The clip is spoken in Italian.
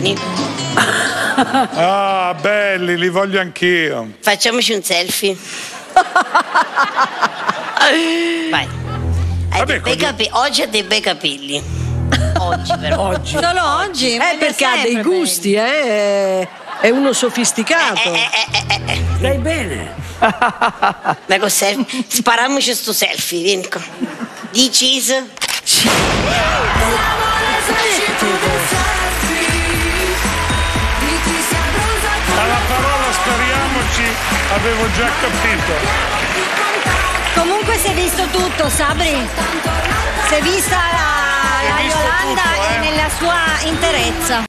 bambini. Ah, belli, li voglio anch'io. Facciamoci un selfie. Vai. Oggi ha dei bei capelli. Oggi però. Oggi. Oggi. Perché ha dei gusti, È uno sofisticato. Dai bene. Ma col selfie. Spariamoci sto selfie, vieni qua. Di cheese. Alla parola spariamoci, avevo già capito. Comunque si è visto tutto, Sabri. Si è vista la Yolanda nella sua interezza.